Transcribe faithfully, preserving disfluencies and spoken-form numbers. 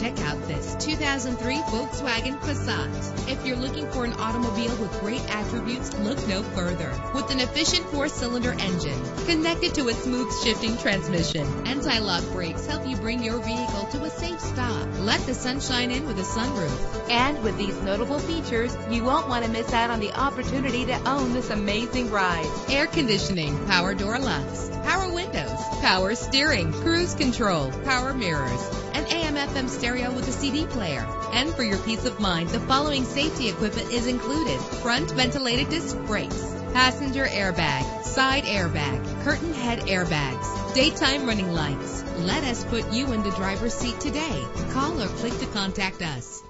Check out this two thousand three Volkswagen Passat. If you're looking for an automobile with great attributes, look no further. With an efficient four-cylinder engine connected to a smooth shifting transmission, anti-lock brakes help you bring your vehicle to a safe stop. Let the sunshine in with a sunroof. And with these notable features, you won't want to miss out on the opportunity to own this amazing ride. Air conditioning, power door locks, power windows, power steering, cruise control, power mirrors, an A M F M stereo with a C D player. And for your peace of mind, the following safety equipment is included: front ventilated disc brakes, passenger airbag, side airbag, curtain head airbags, daytime running lights. Let us put you in the driver's seat today. Call or click to contact us.